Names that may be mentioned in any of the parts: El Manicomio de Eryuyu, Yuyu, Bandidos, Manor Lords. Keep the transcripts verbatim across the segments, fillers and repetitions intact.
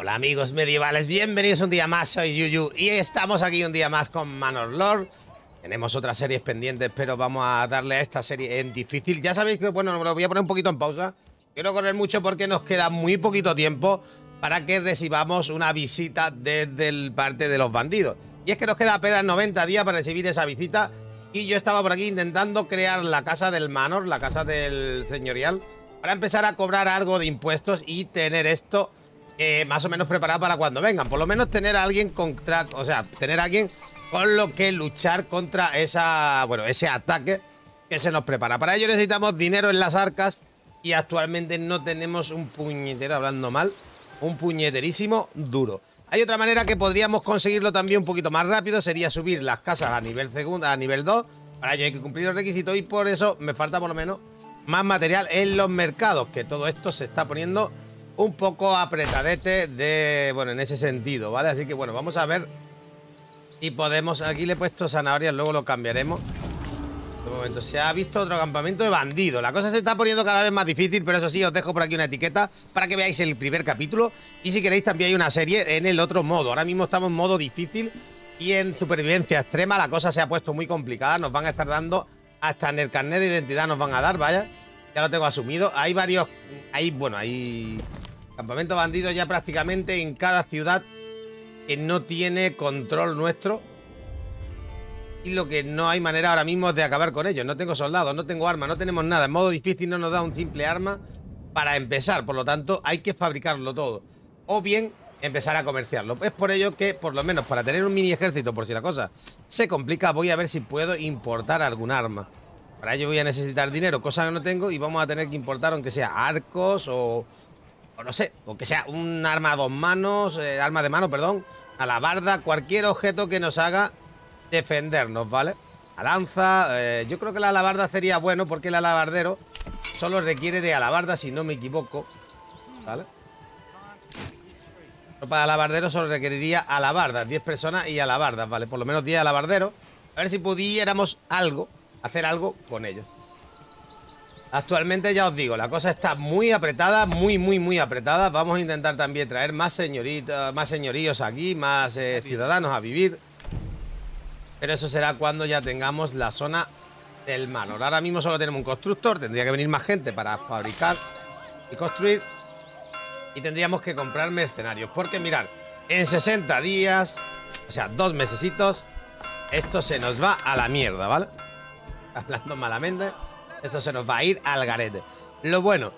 Hola amigos medievales, bienvenidos un día más, soy Yuyu y estamos aquí un día más con Manor Lords. Tenemos otras series pendientes, pero vamos a darle a esta serie en difícil. Ya sabéis que, bueno, me lo voy a poner un poquito en pausa. Quiero correr mucho porque nos queda muy poquito tiempo para que recibamos una visita desde el parte de los bandidos. Y es que nos queda apenas noventa días para recibir esa visita. Y yo estaba por aquí intentando crear la casa del Manor, la casa del señorial, para empezar a cobrar algo de impuestos y tener esto eh, más o menos preparado para cuando vengan. Por lo menos tener a alguien contra, o sea, tener a alguien con lo que luchar contra esa, bueno, ese ataque que se nos prepara. Para ello necesitamos dinero en las arcas y actualmente no tenemos un puñetero, hablando mal, un puñeterísimo duro. Hay otra manera que podríamos conseguirlo también un poquito más rápido, sería subir las casas a nivel segunda, a nivel dos. Para ello hay que cumplir los requisitos y por eso me falta por lo menos más material en los mercados, que todo esto se está poniendo un poco apretadete de, bueno, en ese sentido, ¿vale? Así que bueno, vamos a ver y podemos... Aquí le he puesto zanahorias, luego lo cambiaremos. De momento se ha visto otro campamento de bandidos. La cosa se está poniendo cada vez más difícil, pero eso sí, os dejo por aquí una etiqueta para que veáis el primer capítulo. Y si queréis también hay una serie en el otro modo. Ahora mismo estamos en modo difícil y en supervivencia extrema la cosa se ha puesto muy complicada. Nos van a estar dando hasta en el carnet de identidad, nos van a dar, vaya. Ya lo tengo asumido. Hay varios... Hay, bueno, hay campamento bandido ya prácticamente en cada ciudad que no tiene control nuestro. Y lo que no hay manera ahora mismo es de acabar con ellos. No tengo soldados, no tengo armas, no tenemos nada. En modo difícil no nos da un simple arma para empezar. Por lo tanto, hay que fabricarlo todo. O bien, empezar a comerciarlo. Es por ello que, por lo menos, para tener un mini ejército, por si la cosa se complica, voy a ver si puedo importar algún arma. Para ello voy a necesitar dinero, cosa que no tengo. Y vamos a tener que importar, aunque sea arcos o... o no sé, o que sea un arma a dos manos, eh, arma de mano, perdón, alabarda, cualquier objeto que nos haga defendernos, ¿vale? La lanza, eh, yo creo que la alabarda sería bueno porque el alabardero solo requiere de alabarda, si no me equivoco, ¿vale? Ropa de alabardero solo requeriría alabardas, diez personas y alabardas, ¿vale? Por lo menos diez alabarderos. A ver si pudiéramos algo, hacer algo con ellos. Actualmente ya os digo, la cosa está muy apretada, muy, muy, muy apretada. Vamos a intentar también traer más señoritas, más señoríos aquí, más eh, ciudadanos a vivir. Pero eso será cuando ya tengamos la zona del Manor. Ahora mismo solo tenemos un constructor. Tendría que venir más gente para fabricar y construir. Y tendríamos que comprar mercenarios. Porque mirad, en sesenta días, o sea, dos mesecitos, esto se nos va a la mierda, ¿vale? Hablando malamente, esto se nos va a ir al garete. Lo bueno,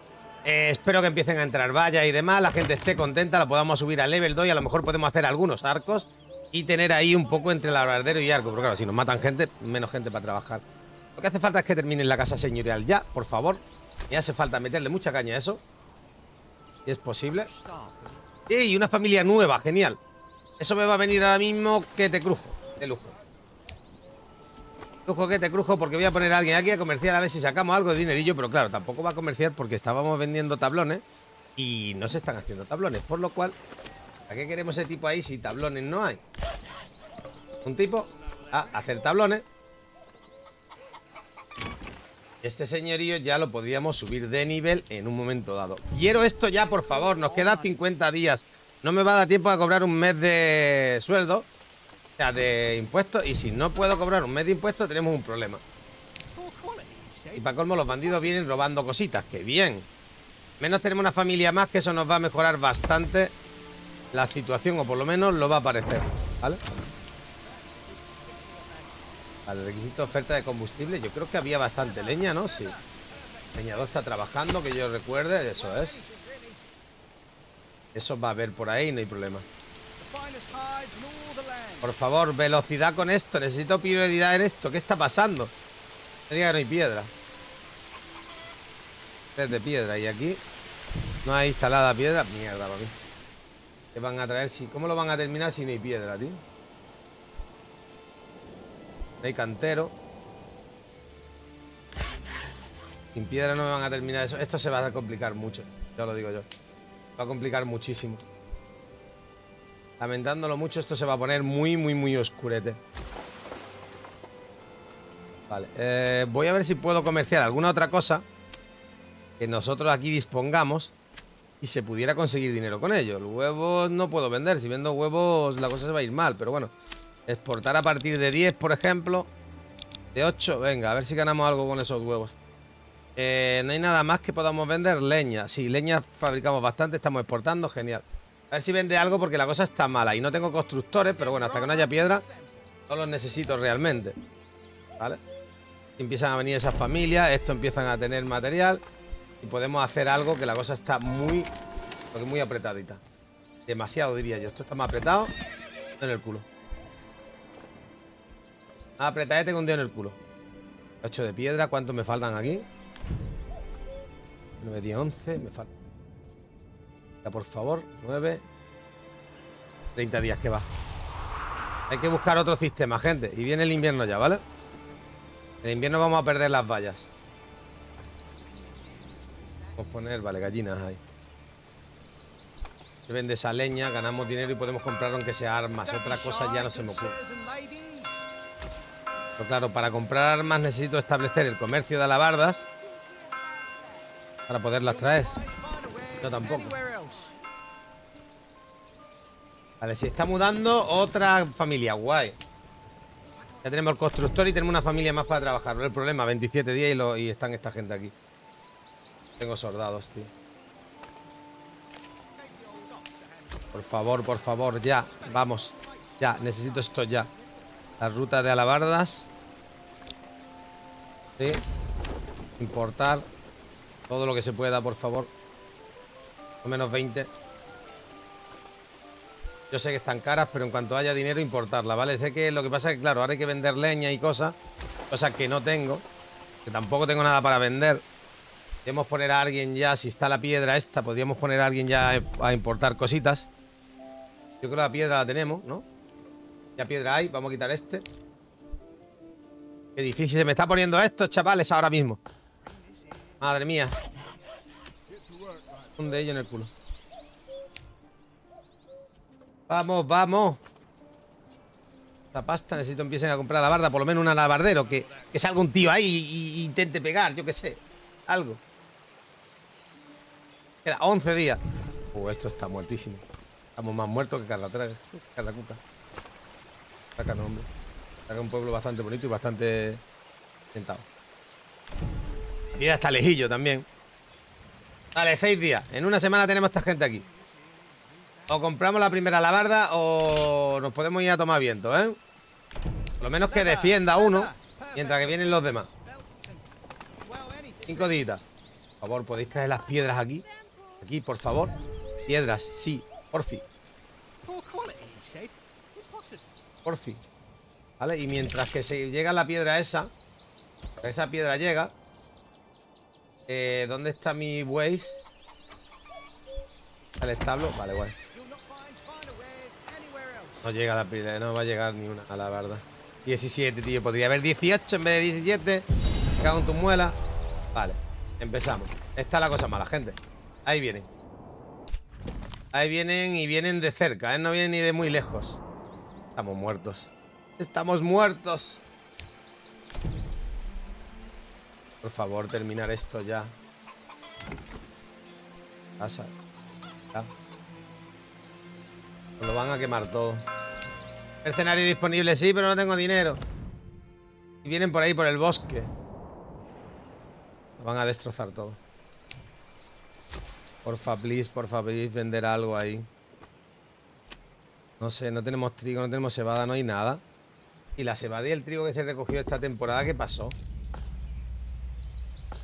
eh, espero que empiecen a entrar vallas y demás. La gente esté contenta, la podamos subir al level dos y a lo mejor podemos hacer algunos arcos. Y tener ahí un poco entre el alabardero y arco. Pero claro, si nos matan gente, menos gente para trabajar. Lo que hace falta es que terminen la casa señorial ya, por favor. Y hace falta meterle mucha caña a eso. Y es posible. ¡Ey! Una familia nueva, genial. Eso me va a venir ahora mismo que te crujo. De lujo. Lujo que te crujo porque voy a poner a alguien aquí a comerciar a ver si sacamos algo de dinerillo. Pero claro, tampoco va a comerciar porque estábamos vendiendo tablones. Y no se están haciendo tablones. Por lo cual... ¿Para qué queremos ese tipo ahí si tablones no hay? Un tipo a hacer tablones. Este señorío ya lo podríamos subir de nivel en un momento dado. Quiero esto ya, por favor. Nos quedan cincuenta días. No me va a dar tiempo a cobrar un mes de sueldo. O sea, de impuestos. Y si no puedo cobrar un mes de impuestos, tenemos un problema. Y para colmo, los bandidos vienen robando cositas. ¡Qué bien! Menos tenemos una familia más, que eso nos va a mejorar bastante la situación, o por lo menos lo va a parecer, ¿vale? Vale, requisito oferta de combustible. Yo creo que había bastante leña, ¿no? Sí. Leñador está trabajando, que yo recuerde. Eso es. Eso va a haber por ahí, no hay problema. Por favor, velocidad con esto. Necesito prioridad en esto. ¿Qué está pasando? Me diga que no hay piedra. Tres de piedra. Y aquí no hay instalada piedra. Mierda, papi. ¿Qué van a traer? Si, ¿cómo lo van a terminar si no hay piedra, tío? No hay cantero. Sin piedra no me van a terminar eso. Esto se va a complicar mucho. Ya lo digo yo. Se va a complicar muchísimo. Lamentándolo mucho, esto se va a poner muy, muy, muy oscurete. Vale. Eh, voy a ver si puedo comerciar alguna otra cosa que nosotros aquí dispongamos. y se pudiera conseguir dinero con ellos. Los huevos no puedo vender. Si vendo huevos la cosa se va a ir mal. Pero bueno, exportar a partir de diez, por ejemplo. De ocho, venga, a ver si ganamos algo con esos huevos. Eh, no hay nada más que podamos vender. Leña, sí, leña fabricamos bastante. Estamos exportando, genial. A ver si vende algo porque la cosa está mala. Y no tengo constructores, pero bueno, hasta que no haya piedra no los necesito realmente. ¿Vale? Empiezan a venir esas familias. Esto empiezan a tener material. Y podemos hacer algo que la cosa está muy... Porque muy apretadita. Demasiado, diría yo. Esto está más apretado en el culo. Apretadete con Dios en el culo. ocho de piedra. ¿Cuántos me faltan aquí? nueve, diez, once. Me falta... Por favor. nueve. treinta días que va. Hay que buscar otro sistema, gente. Y viene el invierno ya, ¿vale? En el invierno vamos a perder las vallas. Vamos a poner, vale, gallinas ahí. Se vende esa leña, ganamos dinero y podemos comprar aunque sea armas. Otra cosa ya no se me ocurre. Pero claro, para comprar armas necesito establecer el comercio de alabardas para poderlas traer. Yo tampoco. Vale, se está mudando otra familia, guay. Ya tenemos el constructor y tenemos una familia más para trabajar. No es el problema, veintisiete días y, lo, y están esta gente aquí. Tengo soldados, tío. Por favor, por favor, ya. Vamos, ya, necesito esto ya. La ruta de alabardas. Sí. Importar todo lo que se pueda, por favor. O menos veinte. Yo sé que están caras, pero en cuanto haya dinero, importarla, ¿vale? Sé que lo que pasa es que, claro, ahora hay que vender leña y cosas. Cosas que no tengo. Que tampoco tengo nada para vender. Podríamos poner a alguien ya, si está la piedra esta, podríamos poner a alguien ya a importar cositas. Yo creo que la piedra la tenemos, ¿no? Ya piedra hay, vamos a quitar este. Qué difícil se me está poniendo esto, chavales, ahora mismo. Madre mía. Un de ellos en el culo. Vamos, vamos. Esta pasta necesito empiecen a comprar la barda, por lo menos un alabardero, que, que salga un tío ahí y, y intente pegar, yo qué sé. Algo. Queda once días. Uh, esto está muertísimo. Estamos más muertos que Carlatraga. Carlacuca. Saca nombre. Saca un pueblo bastante bonito y bastante sentado. Y hasta lejillo también. Vale, seis días. En una semana tenemos a esta gente aquí. O compramos la primera alabarda o nos podemos ir a tomar viento, ¿eh? Por lo menos que defienda uno mientras que vienen los demás. Cinco días. Por favor, ¿podéis traer las piedras aquí? Aquí, por favor. Piedras, sí, porfi. Porfi. Vale, y mientras que se llega la piedra esa, esa piedra llega. Eh, ¿Dónde está mi buey? ¿El establo? Vale, guay. No llega la piedra, no va a llegar ni una, a la verdad. diecisiete, tío. Podría haber dieciocho en vez de diecisiete. Me cago en tu muela. Vale, empezamos. Esta es la cosa mala, gente. Ahí vienen. Ahí vienen y vienen de cerca, ¿eh? No vienen ni de muy lejos. Estamos muertos. Estamos muertos. Por favor, terminar esto ya. Pasa. Ya. Nos lo van a quemar todo. Mercenario disponible, sí, pero no tengo dinero. Y vienen por ahí, por el bosque. Van a destrozar todo. Porfa, please, porfa, please, vender algo ahí. No sé, no tenemos trigo, no tenemos cebada, no hay nada. Y la cebada y el trigo que se recogió esta temporada, ¿qué pasó?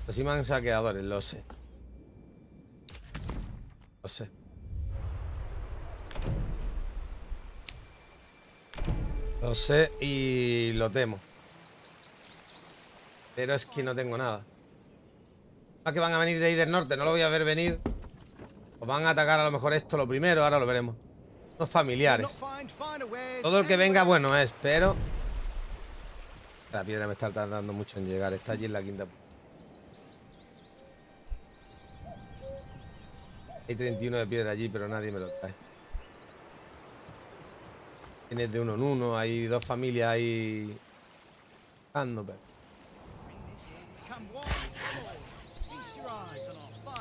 Los imanes saqueadores, lo sé. Lo sé. Lo sé y lo temo. Pero es que no tengo nada. Que van a venir de ahí del norte, no lo voy a ver venir. Os van a atacar a lo mejor esto lo primero, ahora lo veremos. Los familiares. Todo el que venga, bueno es, pero... La piedra me está tardando mucho en llegar, está allí en la quinta. Hay treinta y uno de piedra allí, pero nadie me lo trae. Tienes de uno en uno, hay dos familias ahí... Ando, pero...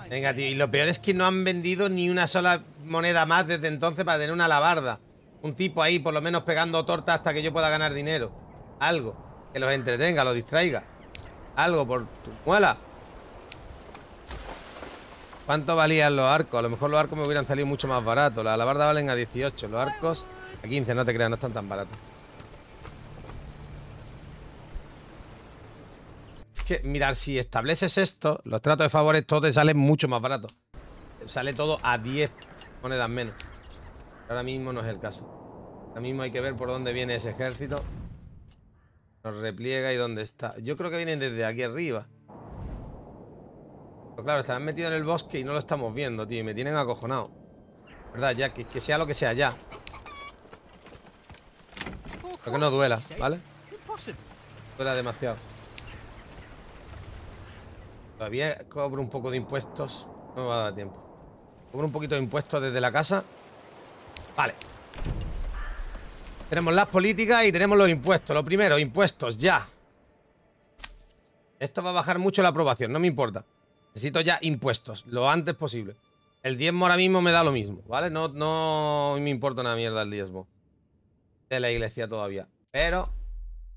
Venga, tío, y lo peor es que no han vendido ni una sola moneda más desde entonces para tener una alabarda. Un tipo ahí, por lo menos, pegando torta hasta que yo pueda ganar dinero. Algo que los entretenga, los distraiga. Algo por tu muela. ¿Cuánto valían los arcos? A lo mejor los arcos me hubieran salido mucho más baratos. Las alabardas valen a dieciocho, los arcos a quince. No te creas, no están tan baratos. Es que, mirad, si estableces esto, los tratos de favores, todo te sale mucho más barato. Sale todo a diez monedas menos. Ahora mismo no es el caso. Ahora mismo hay que ver por dónde viene ese ejército. Nos repliega y dónde está. Yo creo que vienen desde aquí arriba. Pero claro, estarán metidos en el bosque y no lo estamos viendo, tío. Y me tienen acojonado. ¿Verdad, Jack? Que, que sea lo que sea ya. Pero que no duela, ¿vale? Duela demasiado. Todavía cobro un poco de impuestos. No me va a dar tiempo. Cobro un poquito de impuestos desde la casa. Vale. Tenemos las políticas y tenemos los impuestos. Lo primero, impuestos, ya. Esto va a bajar mucho la aprobación, no me importa. Necesito ya impuestos, lo antes posible. El diezmo ahora mismo me da lo mismo, ¿vale? No, no me importa una mierda el diezmo de la iglesia todavía. Pero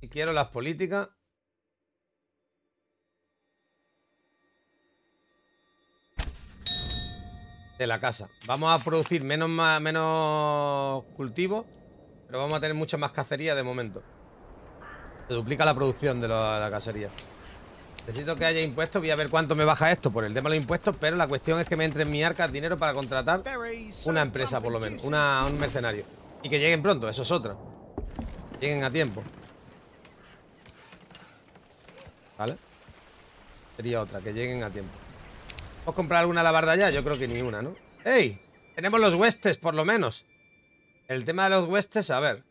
si quiero las políticas... de la casa. Vamos a producir menos, más, menos cultivo, pero vamos a tener mucha más cacería de momento. Se duplica la producción de la, la cacería. Necesito que haya impuestos. Voy a ver cuánto me baja esto por el tema de los impuestos, pero la cuestión es que me entre en mi arca dinero para contratar una empresa, por lo menos, una, un mercenario. Y que lleguen pronto, eso es otra. Lleguen a tiempo. ¿Vale? Sería otra, que lleguen a tiempo. ¿Podemos comprar alguna alabarda ya? Yo creo que ni una, ¿no? ¡Ey! Tenemos los huestes, por lo menos. El tema de los huestes, a ver.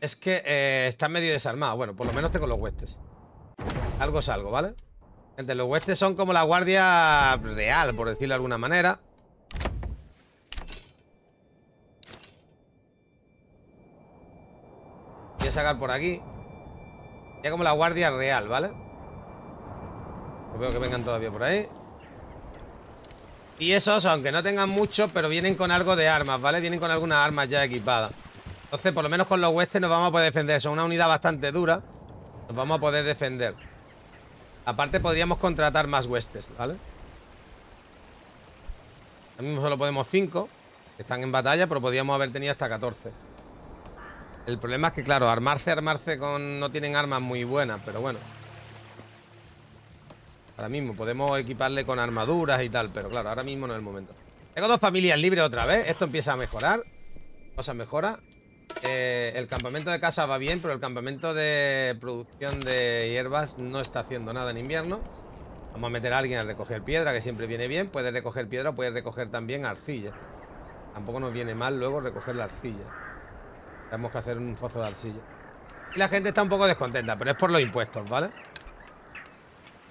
Es que eh, están medio desarmados. Bueno, por lo menos tengo los huestes. Algo es algo, ¿vale? Gente, los huestes son como la guardia real, por decirlo de alguna manera. Voy a sacar por aquí. Ya como la guardia real, ¿vale? No veo que vengan todavía por ahí. Y esos, aunque no tengan mucho, pero vienen con algo de armas, ¿vale? Vienen con algunas armas ya equipadas. Entonces, por lo menos con los huestes nos vamos a poder defender. Son una unidad bastante dura. Nos vamos a poder defender. Aparte, podríamos contratar más huestes, ¿vale? Ahora mismo solo podemos cinco, que están en batalla, pero podríamos haber tenido hasta catorce. El problema es que, claro, armarse, armarse con... no tienen armas muy buenas, pero bueno. Ahora mismo podemos equiparle con armaduras y tal, pero claro, ahora mismo no es el momento. Tengo dos familias libres otra vez. Esto empieza a mejorar. Cosas mejora. Eh, el campamento de casa va bien, pero el campamento de producción de hierbas no está haciendo nada en invierno. Vamos a meter a alguien a recoger piedra, que siempre viene bien. Puedes recoger piedra, puedes recoger también arcilla. Tampoco nos viene mal luego recoger la arcilla. Tenemos que hacer un foso de arcilla. Y la gente está un poco descontenta, pero es por los impuestos, ¿vale?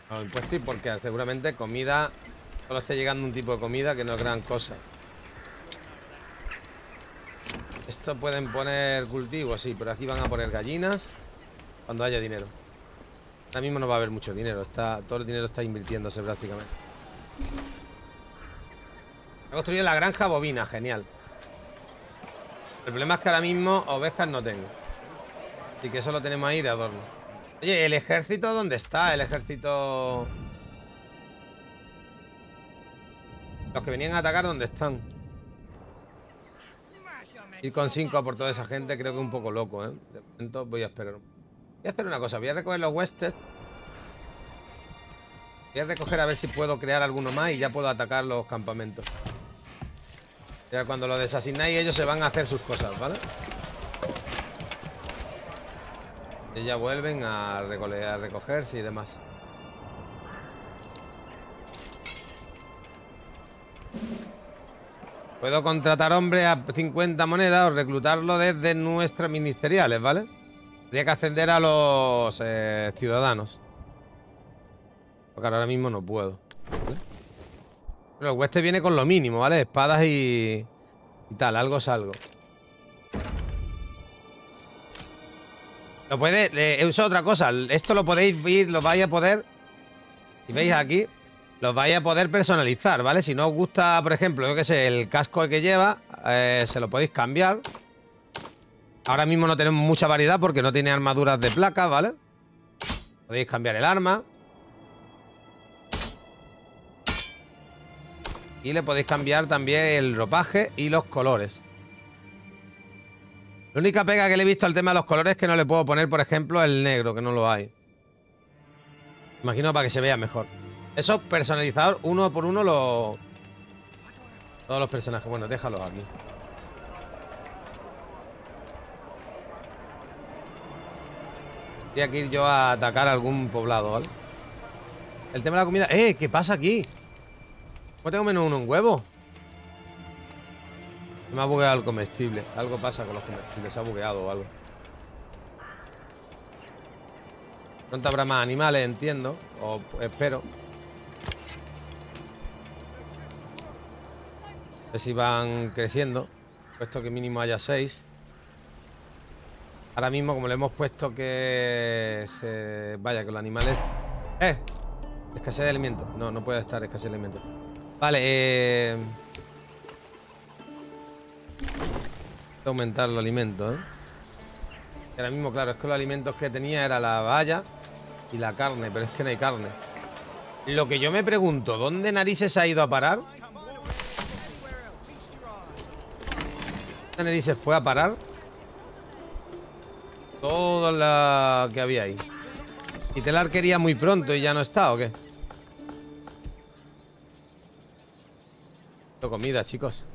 Los impuestos y porque seguramente comida solo esté llegando un tipo de comida que no es gran cosa. Esto pueden poner cultivos, sí, pero aquí van a poner gallinas cuando haya dinero. Ahora mismo no va a haber mucho dinero, está, todo el dinero está invirtiéndose prácticamente. Ha construido la granja bovina, genial. El problema es que ahora mismo ovejas no tengo, así que eso lo tenemos ahí de adorno. Oye, ¿el ejército dónde está? El ejército... los que venían a atacar, ¿dónde están? Ir con cinco por toda esa gente creo que es un poco loco, ¿eh? De momento voy a esperar. Voy a hacer una cosa, voy a recoger los huestes. Voy a recoger a ver si puedo crear alguno más y ya puedo atacar los campamentos. Ya cuando los desasignáis ellos se van a hacer sus cosas, ¿vale? Y ya vuelven a, a recogerse y demás. Puedo contratar hombres a cincuenta monedas o reclutarlo desde nuestras ministeriales, ¿vale? Habría que ascender a los eh, ciudadanos. Porque ahora mismo no puedo, ¿vale? Pero el hueste viene con lo mínimo, ¿vale? Espadas y, y tal, algo es algo. Lo puede, eh, eso es otra cosa. Esto lo podéis ir, lo vais a poder. Si veis aquí, Los vais a poder personalizar, ¿vale? Si no os gusta, por ejemplo, yo qué sé, el casco que lleva, eh, se lo podéis cambiar. Ahora mismo no tenemos mucha variedad porque no tiene armaduras de placa, ¿vale? Podéis cambiar el arma. Y le podéis cambiar también el ropaje y los colores. La única pega que le he visto al tema de los colores es que no le puedo poner, por ejemplo, el negro, que no lo hay. Imagino para que se vea mejor. Eso, personalizador, uno por uno lo... todos los personajes. Bueno, déjalos aquí. Voy a ir yo a atacar a algún poblado, ¿vale? El tema de la comida... ¡Eh! ¿Qué pasa aquí? Pues tengo menos uno en huevo. Me ha bugueado el comestible. Algo pasa con los comestibles. Se ha bugueado o algo. Pronto habrá más animales, entiendo. O espero. A ver si van creciendo. Puesto que mínimo haya seis. Ahora mismo, como le hemos puesto que... se vaya, que los animales... ¡Eh! Escasez de alimentos. No, no puede estar escasez de alimentos. Vale, eh... voy a aumentar los alimentos, ¿eh? Ahora mismo, claro, es que los alimentos que tenía era la valla y la carne, pero es que no hay carne. Lo que yo me pregunto, ¿dónde narices ha ido a parar? ¿Dónde narices fue a parar? Toda la que había ahí. Y te la arquería muy pronto y ya no está, ¿o qué? Comida, chicos.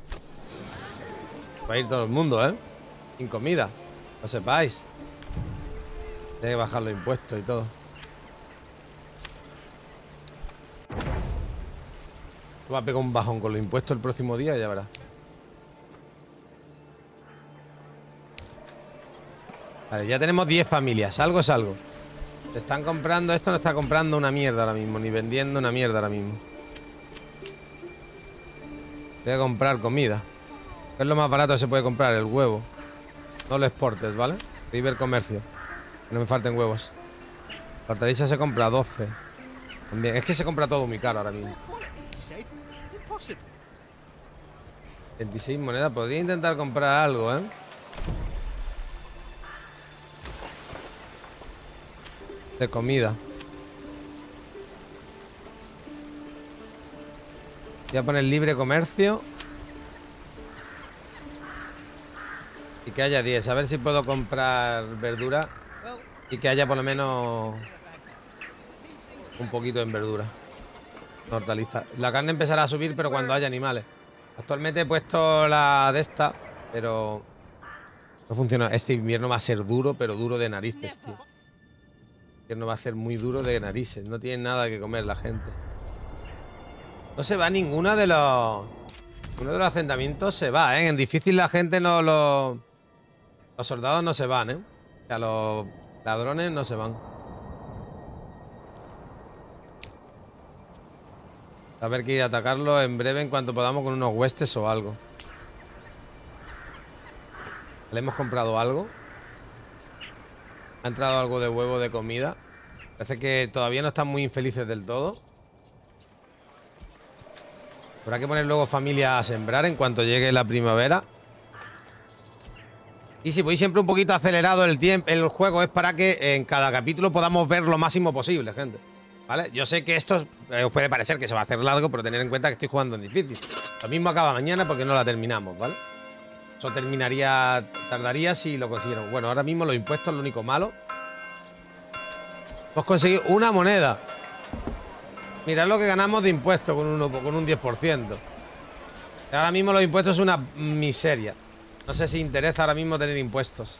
Va a ir todo el mundo, ¿eh? Sin comida. Lo sepáis. Tiene que bajar los impuestos y todo. Va a pegar un bajón con los impuestos el próximo día, ya verás. Vale, ya tenemos diez familias. Algo es algo. Están comprando... esto no está comprando una mierda ahora mismo, ni vendiendo una mierda ahora mismo. Voy a comprar comida. ¿Qué es lo más barato que se puede comprar? El huevo. No lo exportes, ¿vale? River Comercio. Que no me falten huevos. Hortaliza se compra doce. También. Es que se compra todo muy caro ahora mismo. veintiséis monedas. Podría intentar comprar algo, ¿eh? De comida. Voy a poner libre comercio. Y que haya diez. A ver si puedo comprar verdura. Y que haya por lo menos un poquito en verdura. Hortaliza. La carne empezará a subir, pero cuando haya animales. Actualmente he puesto la de esta, pero no funciona. Este invierno va a ser duro, pero duro de narices, tío. El invierno va a ser muy duro de narices. No tiene nada que comer la gente. No se va ninguna de los... uno de los asentamientos se va, ¿eh? En difícil la gente no lo... los soldados no se van, ¿eh? O sea, los ladrones no se van. A ver, que ir a atacarlo en breve en cuanto podamos con unos huestes o algo. ¿Le hemos comprado algo? ¿Ha entrado algo de huevo de comida? Parece que todavía no están muy infelices del todo. Habrá que poner luego familia a sembrar en cuanto llegue la primavera. Y si voy siempre un poquito acelerado el tiempo, el juego es para que en cada capítulo podamos ver lo máximo posible, gente. ¿Vale? Yo sé que esto eh, os puede parecer que se va a hacer largo, pero tener en cuenta que estoy jugando en difícil. Lo mismo acaba mañana porque no la terminamos, ¿vale? Eso terminaría, tardaría si lo consiguieron. Bueno, ahora mismo los impuestos, lo único malo. Hemos conseguido una moneda. Mirad lo que ganamos de impuestos con, uno, con un diez por ciento. Ahora mismo los impuestos es una miseria. No sé si interesa ahora mismo tener impuestos.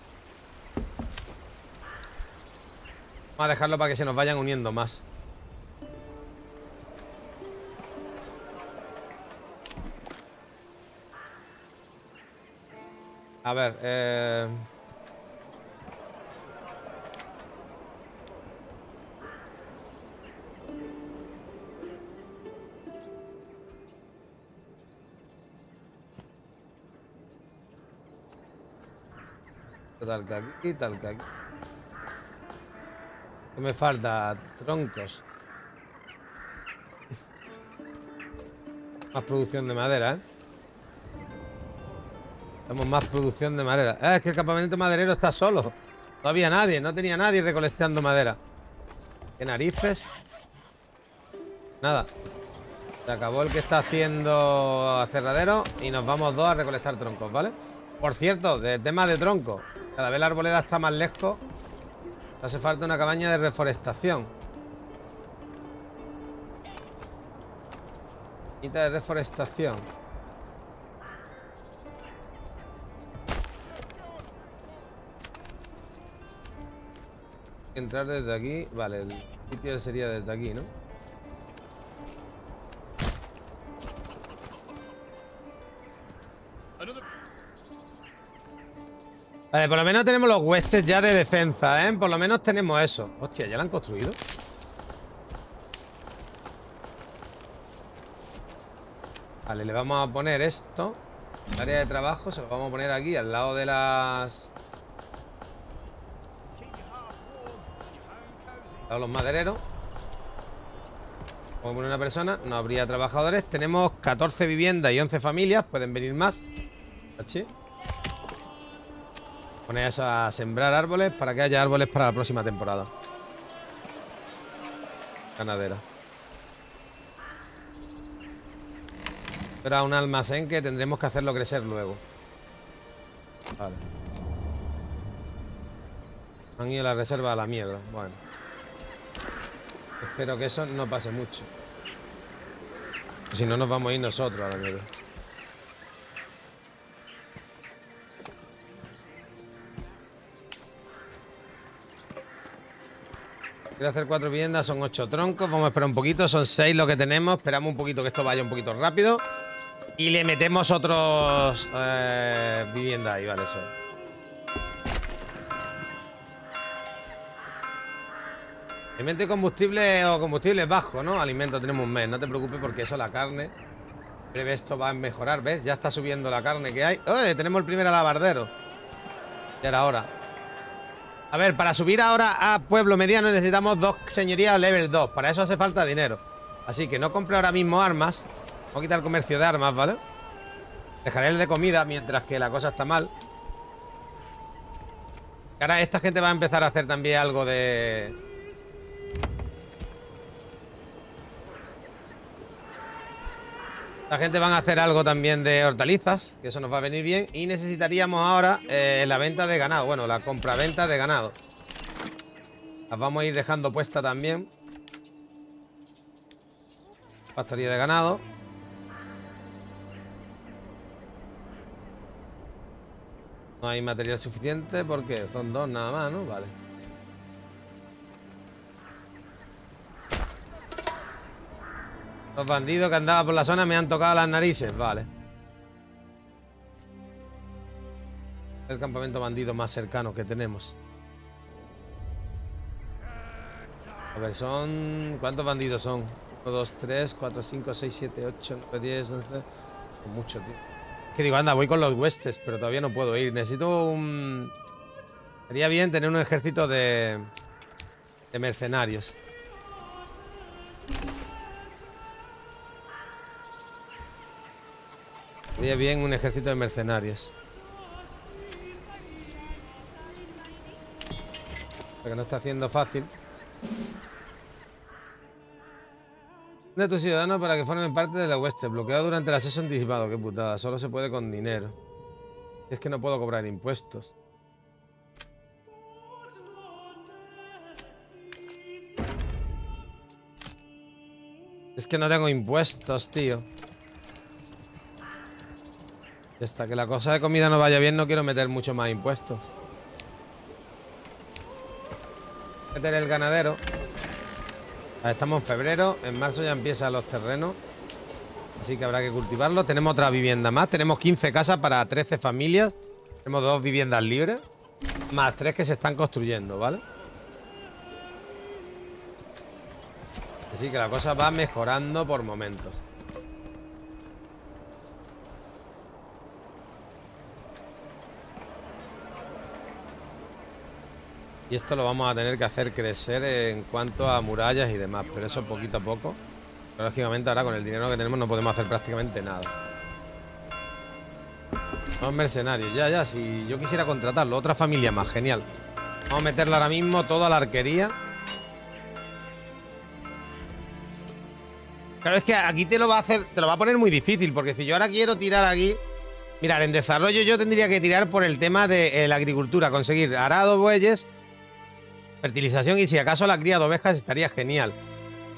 Vamos a dejarlo para que se nos vayan uniendo más. A ver, eh... tal que aquí, tal que aquí. ¿Qué me falta? Troncos. Más producción de madera, ¿eh? Tenemos más producción de madera. Eh, es que el campamento maderero está solo. No había nadie, no tenía nadie recolectando madera. ¿Qué narices? Nada. Se acabó el que está haciendo aserradero y nos vamos dos a recolectar troncos, ¿vale? Por cierto, de tema de troncos. Cada vez la arboleda está más lejos. Hace falta una cabaña de reforestación. Quita de reforestación. Entrar desde aquí. Vale, el sitio sería desde aquí, ¿no? Vale, por lo menos tenemos los huestes ya de defensa, ¿eh? Por lo menos tenemos eso. Hostia, ¿ya lo han construido? Vale, le vamos a poner esto. El área de trabajo se lo vamos a poner aquí, al lado de las... Al lado de los madereros. Como por una persona, no habría trabajadores. Tenemos catorce viviendas y once familias. Pueden venir más. ¿Caché? Poner eso a sembrar árboles para que haya árboles para la próxima temporada. Ganadera. Será un almacén que tendremos que hacerlo crecer luego. Vale. Han ido las reservas a la mierda. Bueno. Espero que eso no pase mucho. Si no, nos vamos a ir nosotros a la mierda. Quiero hacer cuatro viviendas, son ocho troncos. Vamos a esperar un poquito, son seis lo que tenemos. Esperamos un poquito que esto vaya un poquito rápido. Y le metemos otros eh, viviendas ahí, vale, eso. Alimento y combustible o combustible bajo, ¿no? Alimento tenemos un mes, no te preocupes porque eso, la carne. Breve esto va a mejorar, ¿ves? Ya está subiendo la carne que hay. ¡Eh! Tenemos el primer alabardero. Ya era hora. A ver, para subir ahora a pueblo mediano necesitamos dos señorías level dos. Para eso hace falta dinero. Así que no compro ahora mismo armas. Voy a quitar el comercio de armas, ¿vale? Dejaré el de comida mientras que la cosa está mal. Ahora esta gente va a empezar a hacer también algo de... Esta gente van a hacer algo también de hortalizas, que eso nos va a venir bien. Y necesitaríamos ahora eh, la venta de ganado. Bueno, la compraventa de ganado. Las vamos a ir dejando puesta también. Factoría de ganado. No hay material suficiente porque son dos nada más, ¿no? Vale. Los bandidos que andaban por la zona me han tocado las narices. Vale. El campamento bandido más cercano que tenemos. A ver, son... ¿Cuántos bandidos son? uno, dos, tres, cuatro, cinco, seis, siete, ocho, nueve, diez, once... Son muchos, tío. Es que digo, anda, voy con los huestes, pero todavía no puedo ir. Necesito un... Sería bien tener un ejército de... De mercenarios. Sería bien un ejército de mercenarios. Porque no está haciendo fácil. De tus ciudadanos para que formen parte de la hueste. Bloqueado durante el acceso anticipado. Qué putada. Solo se puede con dinero. Es que no puedo cobrar impuestos. Es que no tengo impuestos, tío. Hasta que la cosa de comida no vaya bien, no quiero meter mucho más impuestos. Meter el ganadero. Ahí estamos en febrero. En marzo ya empiezan los terrenos. Así que habrá que cultivarlos. Tenemos otra vivienda más. Tenemos quince casas para trece familias. Tenemos dos viviendas libres. Más tres que se están construyendo, ¿vale? Así que la cosa va mejorando por momentos. Y esto lo vamos a tener que hacer crecer en cuanto a murallas y demás. Pero eso poquito a poco. Lógicamente ahora con el dinero que tenemos no podemos hacer prácticamente nada. Vamos mercenarios, ya, ya, si yo quisiera contratarlo. Otra familia más, genial. Vamos a meterla ahora mismo toda la arquería. Claro, es que aquí te lo va a hacer, te lo va a poner muy difícil, porque si yo ahora quiero tirar aquí... Mirad, en desarrollo yo tendría que tirar por el tema de eh, la agricultura, conseguir arado, bueyes, fertilización y si acaso la cría de ovejas estaría genial,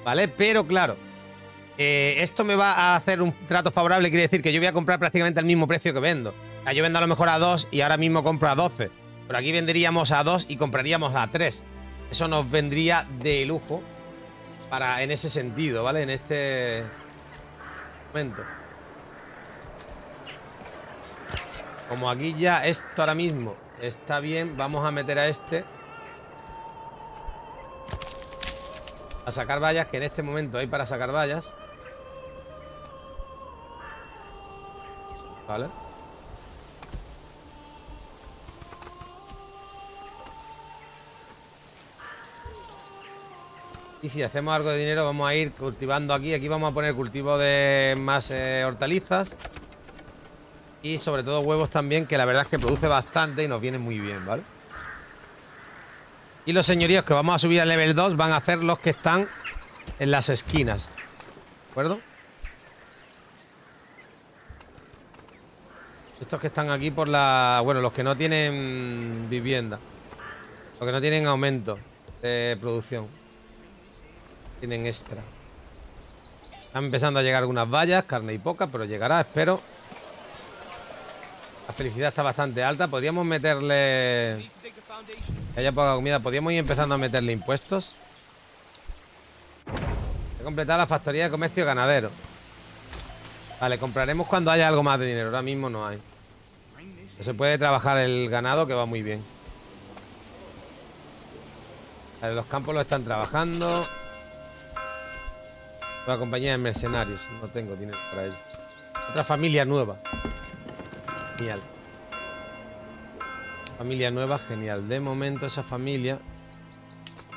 ¿vale? Pero claro, eh, esto me va a hacer un trato favorable, quiere decir que yo voy a comprar prácticamente al mismo precio que vendo. O sea, yo vendo a lo mejor a dos y ahora mismo compro a doce, pero aquí venderíamos a dos y compraríamos a tres. Eso nos vendría de lujo para en ese sentido, ¿vale? En este momento. Como aquí ya esto ahora mismo está bien, vamos a meter a este a sacar vallas, que en este momento hay para sacar vallas. Vale. Y si hacemos algo de dinero vamos a ir cultivando aquí. Aquí vamos a poner cultivo de más eh, hortalizas. Y sobre todo huevos también, que la verdad es que produce bastante y nos viene muy bien, ¿vale? Y los señoríos que vamos a subir al level dos van a hacer los que están en las esquinas, ¿de acuerdo? Estos que están aquí por la... Bueno, los que no tienen vivienda, los que no tienen aumento de producción, tienen extra. Están empezando a llegar algunas vallas, carne y poca, pero llegará, espero. La felicidad está bastante alta. Podríamos meterle... Que haya poca comida. Podríamos ir empezando a meterle impuestos. Voy a completar la factoría de comercio ganadero. Vale, compraremos cuando haya algo más de dinero. Ahora mismo no hay. No se puede trabajar el ganado, que va muy bien. Vale, los campos lo están trabajando. Una compañía de mercenarios. No tengo dinero para ello. Otra familia nueva. Genial. Familia nueva, genial. De momento esa familia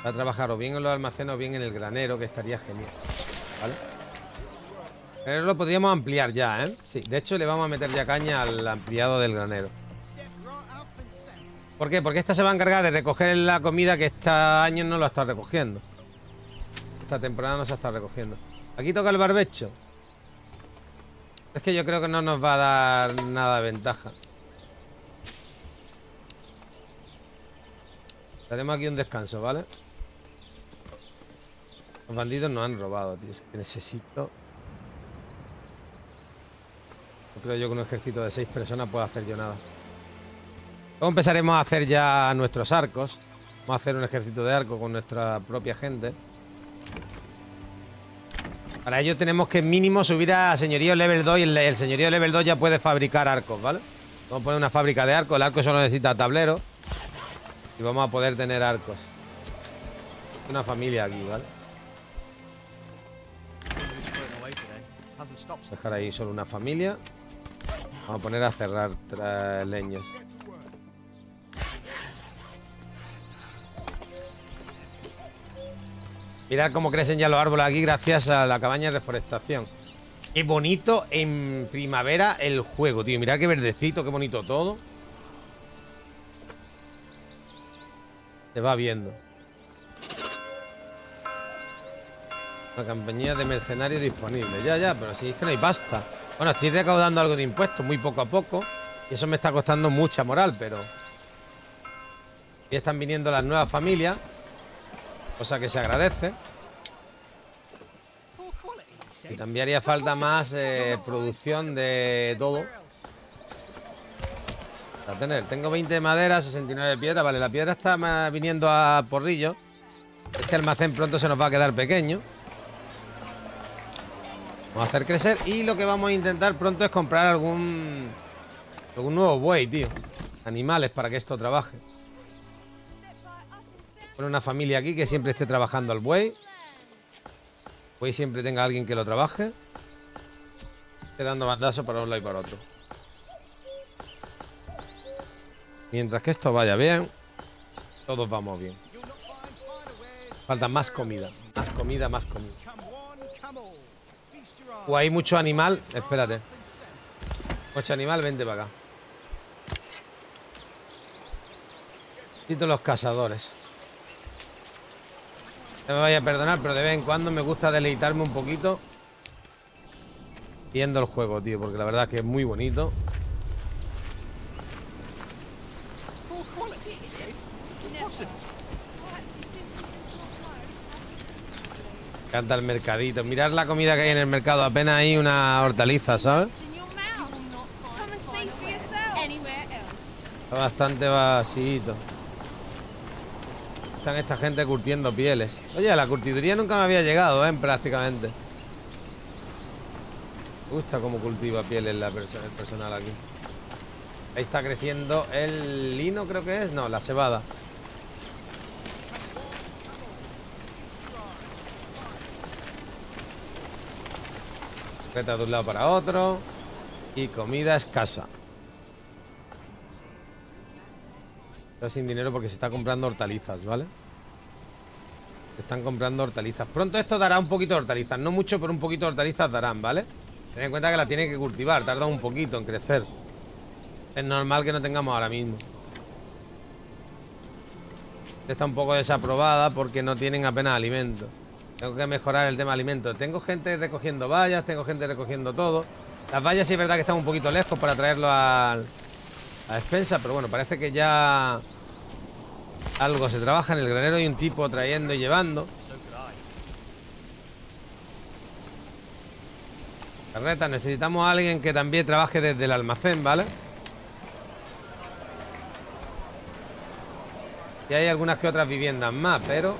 va a trabajar o bien en los almacenes o bien en el granero, que estaría genial, ¿vale? Pero lo podríamos ampliar ya, ¿eh? Sí, de hecho le vamos a meter ya caña al ampliado del granero. ¿Por qué? Porque esta se va a encargar de recoger la comida que este año no lo ha estado recogiendo. Esta temporada no se ha estado recogiendo. Aquí toca el barbecho. Es que yo creo que no nos va a dar nada de ventaja. Daremos aquí un descanso, ¿vale? Los bandidos nos han robado, tío. Es que necesito... No creo yo que un ejército de seis personas pueda hacer yo nada. Luego empezaremos a hacer ya nuestros arcos. Vamos a hacer un ejército de arco con nuestra propia gente. Para ello tenemos que mínimo subir a señorío level dos. Y el, el señorío level dos ya puede fabricar arcos, ¿vale? Vamos a poner una fábrica de arcos. El arco solo necesita tablero. Y vamos a poder tener arcos. Una familia aquí, ¿vale? Vamos a dejar ahí solo una familia. Vamos a poner a cerrar leños. Mirad cómo crecen ya los árboles aquí gracias a la cabaña de reforestación. Qué bonito en primavera el juego, tío. Mirad qué verdecito, qué bonito todo. Se va viendo. La compañía de mercenarios disponible. Ya, ya, pero si es que no hay pasta. Bueno, estoy recaudando algo de impuestos, muy poco a poco. Y eso me está costando mucha moral, pero... Ya están viniendo las nuevas familias. Cosa que se agradece. Y también haría falta más eh, producción de todo. A tener. Tengo veinte de madera, sesenta y nueve de piedra. Vale, la piedra está más viniendo a porrillo. Este almacén pronto se nos va a quedar pequeño. Vamos a hacer crecer. Y lo que vamos a intentar pronto es comprar algún... Algún nuevo buey, tío. Animales para que esto trabaje. Poner una familia aquí que siempre esté trabajando al buey. El buey siempre tenga alguien que lo trabaje. Esté dando bandazos para un lado y para otro. Mientras que esto vaya bien, todos vamos bien. Falta más comida. Más comida, más comida. O hay mucho animal. Espérate. Mucho animal, vente para acá. Quito los cazadores. No me vaya a perdonar, pero de vez en cuando me gusta deleitarme un poquito viendo el juego, tío, porque la verdad es que es muy bonito. Me encanta el mercadito. Mirad la comida que hay en el mercado. Apenas hay una hortaliza, ¿sabes? Está bastante vacío. Están esta gente curtiendo pieles. Oye, la curtiduría nunca me había llegado, ¿eh? Prácticamente. Me gusta cómo cultiva pieles la perso- el personal aquí. Ahí está creciendo el lino, creo que es. No, la cebada. Reta de un lado para otro. Y comida escasa. Está sin dinero porque se está comprando hortalizas, ¿vale? Se están comprando hortalizas. Pronto esto dará un poquito de hortalizas. No mucho, pero un poquito de hortalizas darán, ¿vale? Ten en cuenta que la tiene que cultivar. Tarda un poquito en crecer. Es normal que no tengamos ahora mismo. Está un poco desaprobada porque no tienen apenas alimento. Tengo que mejorar el tema de alimentos. Tengo gente recogiendo vallas, tengo gente recogiendo todo. Las vallas sí es verdad que están un poquito lejos para traerlo al... a despensa, pero bueno, parece que ya algo se trabaja. En el granero hay un tipo trayendo y llevando. Carreta, necesitamos a alguien que también trabaje desde el almacén, ¿vale? Y hay algunas que otras viviendas más, pero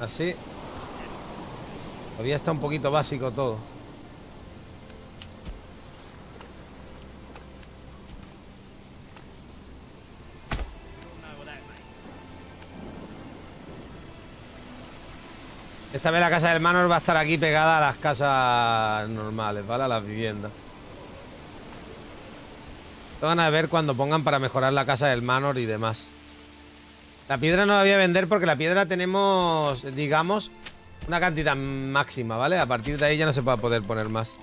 así todavía está un poquito básico todo. Esta vez la casa del Manor va a estar aquí pegada a las casas normales, ¿vale? A las viviendas. Lo van a ver cuando pongan para mejorar la casa del Manor y demás. La piedra no la voy a vender porque la piedra tenemos, digamos, una cantidad máxima, ¿vale? A partir de ahí ya no se va a poder poner más.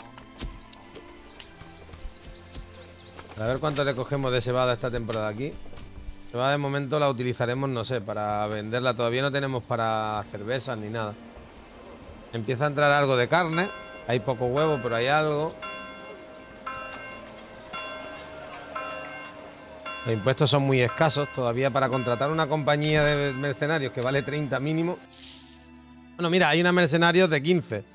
A ver cuánto le cogemos de cebada esta temporada aquí. Cebada de momento la utilizaremos, no sé, para venderla. Todavía no tenemos para cervezas ni nada. Empieza a entrar algo de carne. Hay poco huevo, pero hay algo. Los impuestos son muy escasos. Todavía para contratar una compañía de mercenarios que vale treinta mínimo. Bueno, mira, hay unos mercenarios de quince.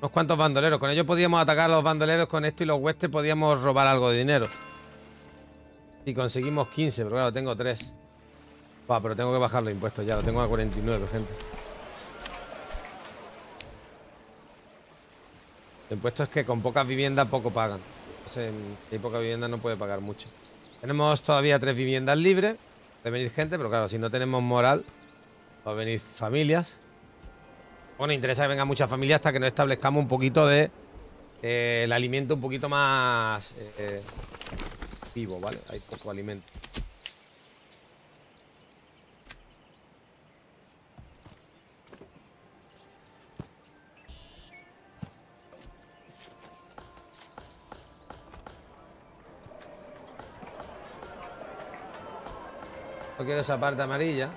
Unos cuantos bandoleros. Con ellos podíamos atacar a los bandoleros con esto y los huestes podíamos robar algo de dinero. Y conseguimos quince, pero claro, tengo tres. Buah, pero tengo que bajar los impuestos ya. Lo tengo a cuarenta y nueve, gente. El impuesto es que con pocas viviendas poco pagan. Entonces, si hay poca vivienda no puede pagar mucho. Tenemos todavía tres viviendas libres. De venir gente, pero claro, si no tenemos moral, va a venir familias. Bueno, interesa que venga muchas familias hasta que nos establezcamos un poquito de eh, el alimento un poquito más eh, vivo, ¿vale? Hay poco alimento. No quiero esa parte amarilla.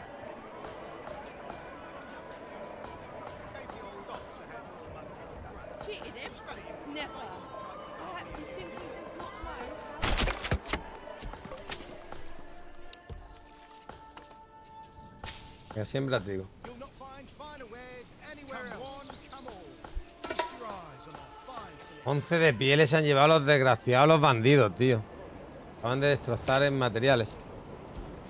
Que siembra trigo. once de pieles se han llevado los desgraciados, los bandidos, tío. Acaban de destrozar en materiales.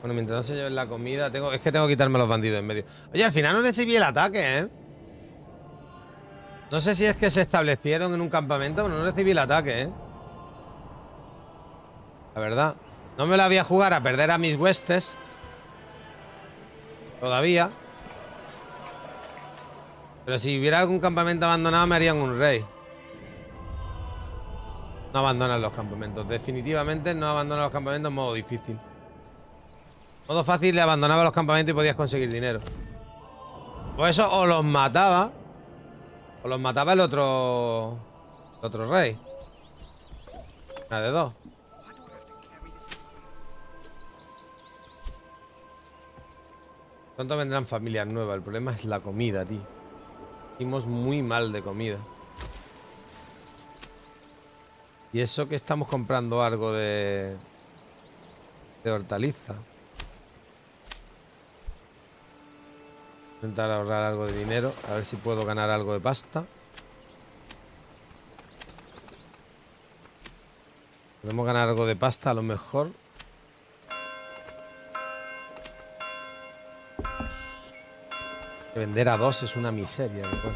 Bueno, mientras no se lleven la comida, tengo... es que tengo que quitarme los bandidos en medio. Oye, al final no recibí el ataque, ¿eh? No sé si es que se establecieron en un campamento, pero no recibí el ataque, ¿eh? La verdad. No me la voy a jugar a perder a mis huestes. Todavía. Pero si hubiera algún campamento abandonado, me harían un rey. No abandonan los campamentos. Definitivamente no abandonan los campamentos en modo difícil. Modo fácil, le abandonaba los campamentos y podías conseguir dinero. O eso, o los mataba. O los mataba el otro... El otro rey. Una de dos. Pronto vendrán familias nuevas. El problema es la comida, tío. Hicimos muy mal de comida. Y eso que estamos comprando algo de... de hortaliza. Intentar ahorrar algo de dinero. A ver si puedo ganar algo de pasta. Podemos ganar algo de pasta a lo mejor. Vender a dos es una miseria, ¿verdad?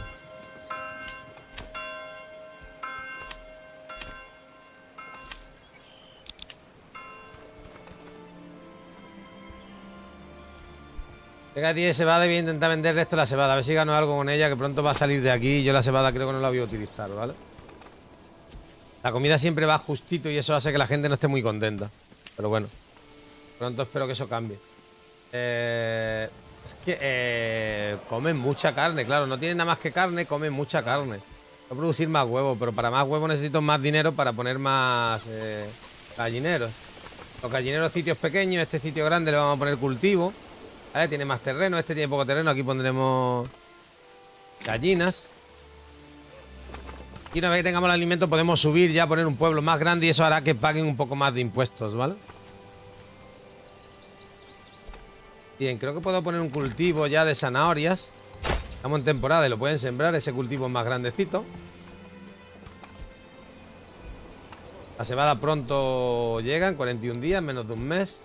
Llega diez cebada y voy a intentar vender el resto de la cebada. A ver si gano algo con ella, que pronto va a salir de aquí. Yo la cebada creo que no la voy a utilizar, ¿vale? La comida siempre va justito y eso hace que la gente no esté muy contenta. Pero bueno, pronto espero que eso cambie. Eh... Es que eh, comen mucha carne, claro. No tienen nada más que carne, comen mucha carne. Voy a producir más huevos, pero para más huevos necesito más dinero para poner más eh, gallineros. Los gallineros, sitios pequeños. Este sitio grande le vamos a poner cultivo. ¿Vale? Tiene más terreno. Este tiene poco terreno. Aquí pondremos gallinas. Y una vez que tengamos el alimento podemos subir ya a poner un pueblo más grande y eso hará que paguen un poco más de impuestos, ¿vale? Bien, creo que puedo poner un cultivo ya de zanahorias. Estamos en temporada y lo pueden sembrar. Ese cultivo es más grandecito. La cebada pronto llega, en cuarenta y un días, menos de un mes.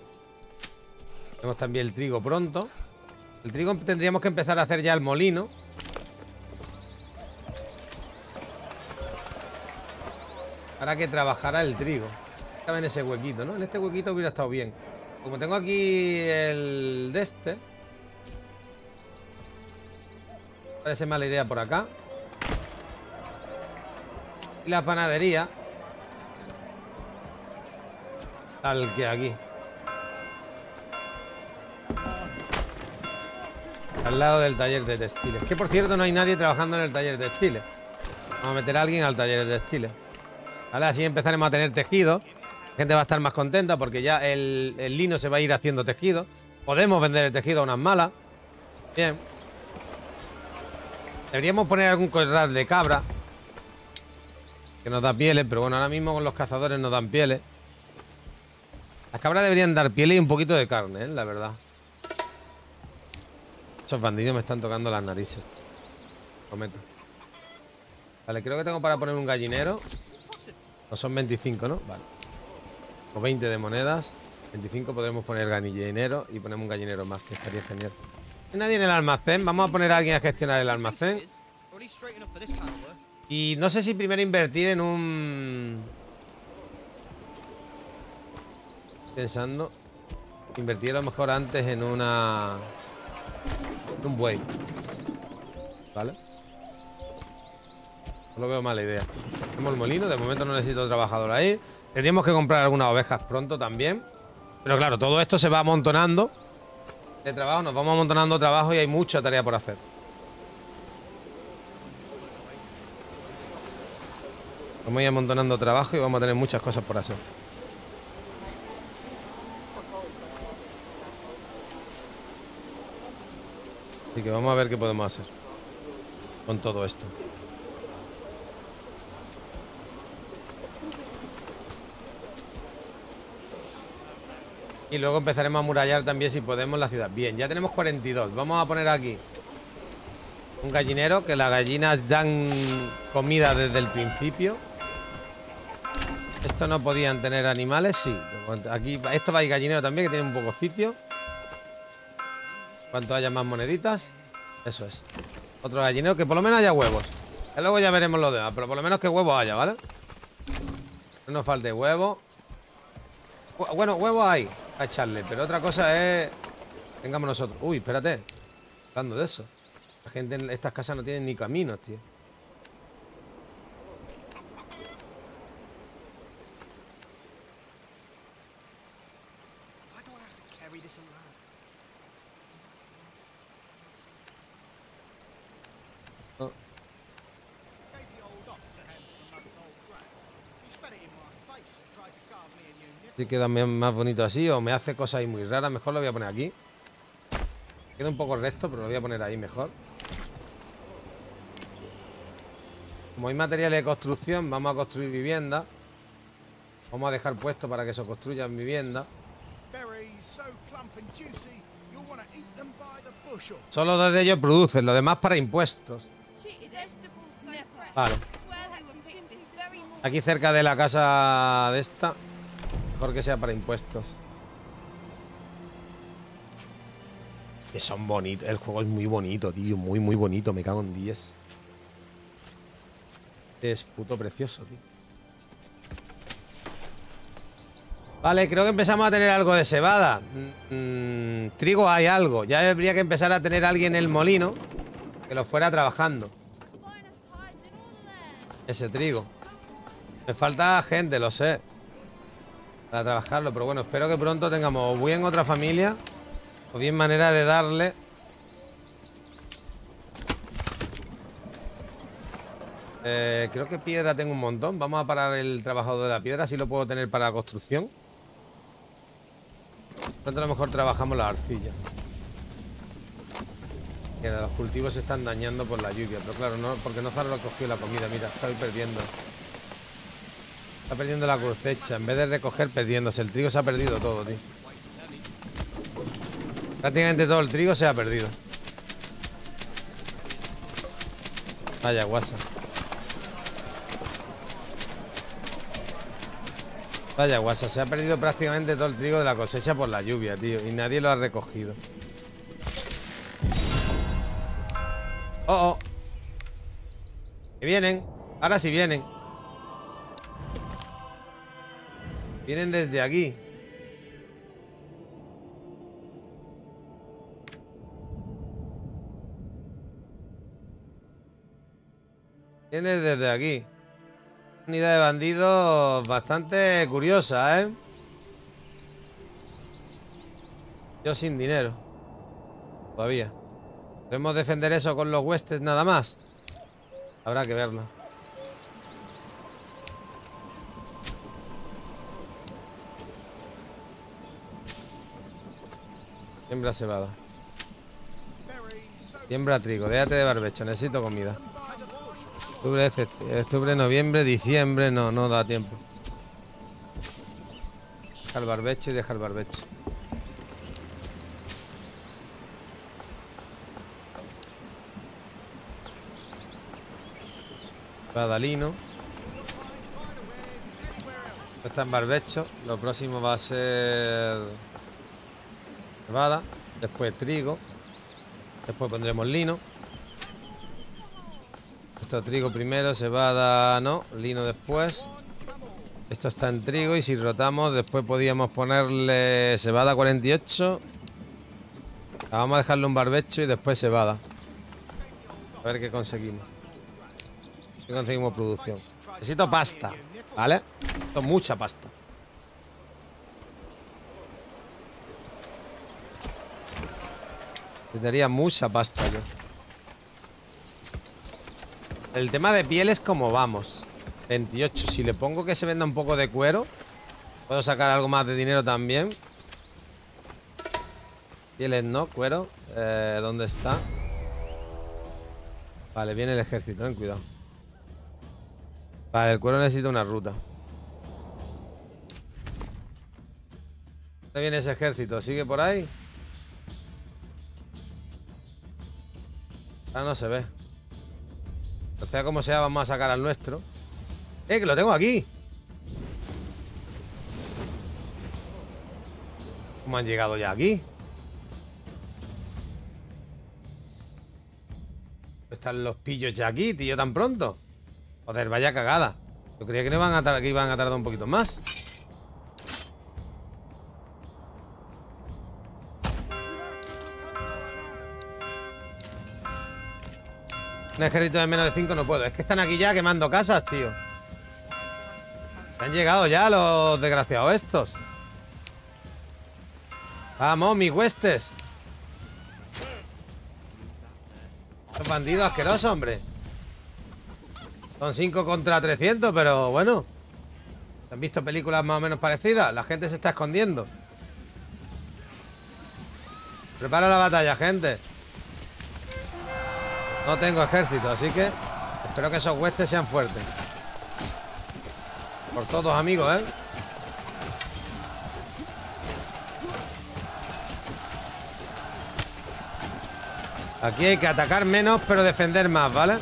Tenemos también el trigo pronto. El trigo tendríamos que empezar a hacer ya el molino. Para que trabajara el trigo. Estaba en ese huequito, ¿no? En este huequito hubiera estado bien. Como tengo aquí el de este, parece mala idea por acá. Y la panadería, tal que aquí, al lado del taller de textiles. Que por cierto no hay nadie trabajando en el taller de textiles. Vamos a meter a alguien al taller de textiles. Ahora así empezaremos a tener tejidos. La gente va a estar más contenta porque ya el, el lino se va a ir haciendo tejido. Podemos vender el tejido a unas malas. Bien. Deberíamos poner algún corral de cabra. Que nos da pieles, pero bueno, ahora mismo con los cazadores nos dan pieles. Las cabras deberían dar pieles y un poquito de carne, ¿eh? La verdad. Esos bandidos me están tocando las narices. Prometo. Vale, creo que tengo para poner un gallinero. No son veinticinco, ¿no? Vale. O veinte de monedas. veinticinco podremos poner gallinero. Y ponemos un gallinero más, que estaría genial. No hay nadie en el almacén. Vamos a poner a alguien a gestionar el almacén. Y no sé si primero invertir en un... Pensando invertir a lo mejor antes en una... En un buey. ¿Vale? No lo veo mala idea. Tenemos el molino. De momento no necesito trabajador ahí. Tendríamos que comprar algunas ovejas pronto también. Pero claro, todo esto se va amontonando de trabajo. Nos vamos amontonando trabajo y hay mucha tarea por hacer. Vamos a ir amontonando trabajo y vamos a tener muchas cosas por hacer. Así que vamos a ver qué podemos hacer con todo esto. Y luego empezaremos a amurallar también, si podemos, la ciudad. Bien, ya tenemos cuarenta y dos. Vamos a poner aquí un gallinero, que las gallinas dan comida desde el principio. Esto no podían tener animales, sí. Aquí, esto va a ir gallinero también, que tiene un poco sitio. Cuanto haya más moneditas. Eso es. Otro gallinero, que por lo menos haya huevos. Y luego ya veremos lo demás, pero por lo menos que huevos haya, ¿vale? No nos falte huevo. Bueno, huevos hay a echarle, pero otra cosa es... Tengamos nosotros... Uy, espérate. Hablando de eso. La gente en estas casas no tiene ni caminos, tío. No. Si queda más bonito así o me hace cosas ahí muy raras. Mejor lo voy a poner aquí. Queda un poco recto, pero lo voy a poner ahí mejor. Como hay materiales de construcción, vamos a construir vivienda. Vamos a dejar puesto para que se construyan vivienda. Solo dos de ellos producen, los demás para impuestos. Vale. Aquí cerca de la casa de esta, mejor que sea para impuestos. Que son bonitos. El juego es muy bonito, tío. Muy, muy bonito. Me cago en diez. Este es puto precioso, tío. Vale, creo que empezamos a tener algo de cebada. Mm, trigo hay algo. Ya habría que empezar a tener a alguien en el molino que lo fuera trabajando. Ese trigo. Me falta gente, lo sé, para trabajarlo, pero bueno, espero que pronto tengamos o bien otra familia o bien manera de darle. Eh, creo que piedra tengo un montón. Vamos a parar el trabajador de la piedra, así lo puedo tener para la construcción. Pronto a lo mejor trabajamos la arcilla. Mira, los cultivos se están dañando por la lluvia, pero claro, no, porque no Zaro ha cogido la comida. Mira, estoy perdiendo. Está perdiendo la cosecha. En vez de recoger, perdiéndose. El trigo se ha perdido todo, tío. Prácticamente todo el trigo se ha perdido. Vaya guasa. Vaya guasa, se ha perdido prácticamente todo el trigo de la cosecha por la lluvia, tío. Y nadie lo ha recogido. Oh, oh. Que vienen. Ahora sí vienen. Vienen desde aquí. Vienen desde aquí. Unidad de bandidos bastante curiosa, ¿eh? Yo sin dinero. Todavía. ¿Podemos defender eso con los huestes nada más? Habrá que verlo. Siembra cebada. Siembra trigo. Déjate de barbecho. Necesito comida. Octubre, octubre, noviembre, diciembre. No, no da tiempo. Deja el barbecho y deja el barbecho. Badalino. No está en barbecho. Lo próximo va a ser cebada. Después trigo. Después pondremos lino. Esto trigo primero, cebada no, lino después. Esto está en trigo y si rotamos después podíamos ponerle cebada cuarenta y ocho. Vamos a dejarle un barbecho y después cebada. A ver qué conseguimos. Si conseguimos producción. Necesito pasta, ¿vale? Necesito mucha pasta. Necesitaría mucha pasta yo. El tema de piel es como vamos. veintiocho. Si le pongo que se venda un poco de cuero, puedo sacar algo más de dinero también. Pieles no, cuero. Eh, ¿Dónde está? Vale, viene el ejército, ten cuidado. Vale, el cuero necesita una ruta. ¿Dónde viene ese ejército? ¿Sigue por ahí? Ah, no se ve. O sea, como sea, vamos a sacar al nuestro. ¡Eh, que lo tengo aquí! ¿Cómo han llegado ya aquí? ¿Están los pillos ya aquí, tío, tan pronto? Joder, vaya cagada. Yo creía que no iban a tardar, que iban a tardar un poquito más. Un ejército de menos de cinco no puedo. Es que están aquí ya quemando casas, tío. Han llegado ya los desgraciados estos. Vamos, mis huestes. Estos bandidos asquerosos, hombre. Son cinco contra trescientos, pero bueno. ¿Has visto películas más o menos parecidas? La gente se está escondiendo. Prepara la batalla, gente. No tengo ejército, así que espero que esos huestes sean fuertes. Por todos, amigos, ¿eh? Aquí hay que atacar menos, pero defender más, ¿vale?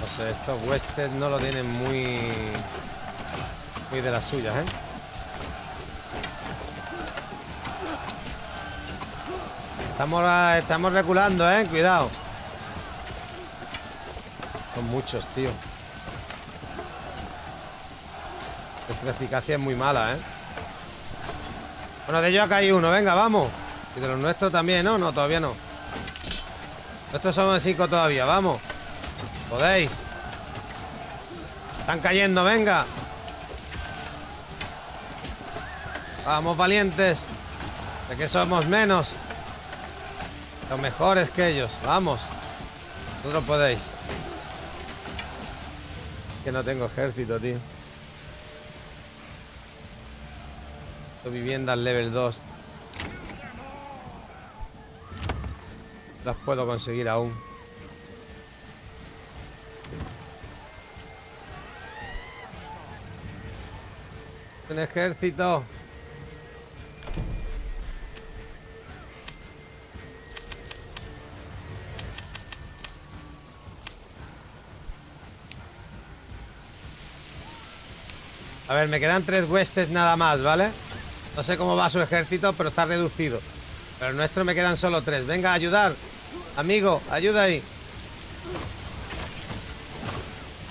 No sé, estos huestes no lo tienen muy... muy de las suyas, ¿eh? Estamos, estamos reculando, ¿eh? Cuidado. Son muchos, tío. Esta eficacia es muy mala, ¿eh? Bueno, de ellos acá hay uno. Venga, vamos. Y de los nuestros también, ¿no? No, todavía no. Nosotros somos cinco todavía. Vamos. Podéis. Están cayendo, venga. Vamos, valientes. De que somos menos. Los mejores que ellos. Vamos. Vosotros podéis. Que no tengo ejército, tío. Viviendas level dos. Las puedo conseguir aún. Un ejército. A ver, me quedan tres huestes nada más, ¿vale? No sé cómo va su ejército, pero está reducido. Pero el nuestro me quedan solo tres. Venga, ayudar. Amigo, ayuda ahí.